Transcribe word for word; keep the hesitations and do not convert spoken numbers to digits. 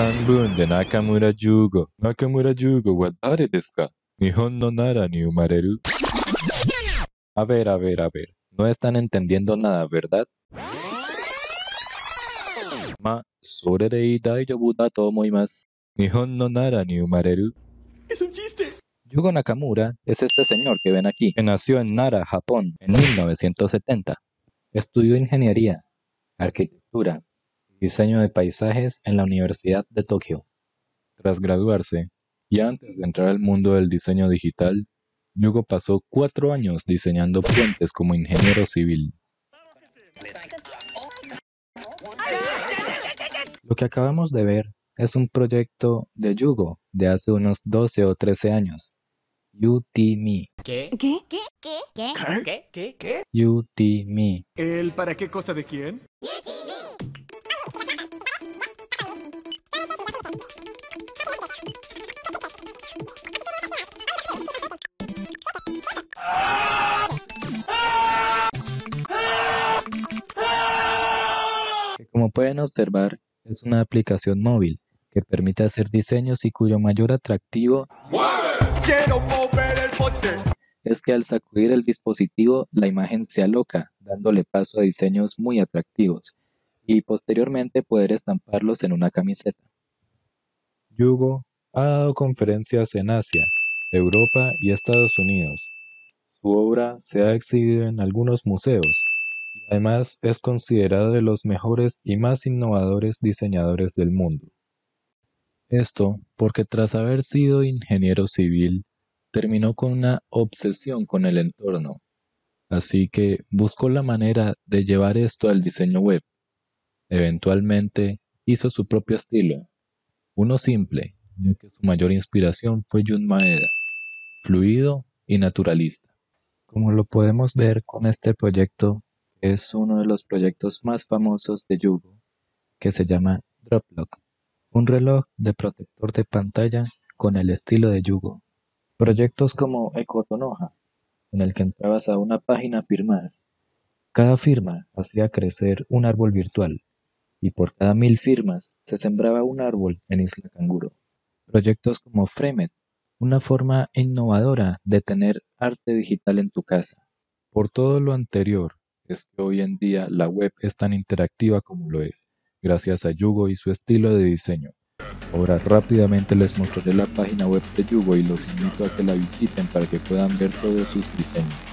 半分で中村Yugo。中村Yugoは誰ですか？日本の奈良に生まれる？ A ver, a ver, a ver. No están entendiendo nada, ¿verdad? Ma, sore de daijoubu da to omoimasu. Nihon no Nara ni umareru. ¡Es un chiste! Yugo Nakamura es este señor que ven aquí, que nació en Nara, Japón, en mil novecientos setenta. Estudió ingeniería, arquitectura y diseño de paisajes en la Universidad de Tokio. Tras graduarse, y antes de entrar al mundo del diseño digital, Yugo pasó cuatro años diseñando puentes como ingeniero civil. Lo que acabamos de ver es un proyecto de Yugo de hace unos doce o trece años. U T M E. ¿Qué? ¿Qué? ¿Qué? ¿Qué? ¿Qué? ¿Qué? ¿Qué? U T M E. ¿El para qué cosa de quién? Como pueden observar, es una aplicación móvil que permite hacer diseños y cuyo mayor atractivo es que al sacudir el dispositivo la imagen se aloca, dándole paso a diseños muy atractivos y posteriormente poder estamparlos en una camiseta. Yugo ha dado conferencias en Asia, Europa y Estados Unidos. Su obra se ha exhibido en algunos museos. Además, es considerado de los mejores y más innovadores diseñadores del mundo. Esto porque tras haber sido ingeniero civil, terminó con una obsesión con el entorno. Así que buscó la manera de llevar esto al diseño web. Eventualmente, hizo su propio estilo. Uno simple, ya que su mayor inspiración fue Jun Maeda, fluido y naturalista. Como lo podemos ver con este proyecto, es uno de los proyectos más famosos de Yugo, que se llama Droplock, un reloj de protector de pantalla con el estilo de Yugo. Proyectos como Ecotonoja, en el que entrabas a una página a firmar. Cada firma hacía crecer un árbol virtual, y por cada mil firmas se sembraba un árbol en Isla Canguro. Proyectos como Fremet, una forma innovadora de tener arte digital en tu casa. Por todo lo anterior, es que hoy en día la web es tan interactiva como lo es, gracias a Yugo y su estilo de diseño. Ahora rápidamente les mostraré la página web de Yugo y los invito a que la visiten para que puedan ver todos sus diseños.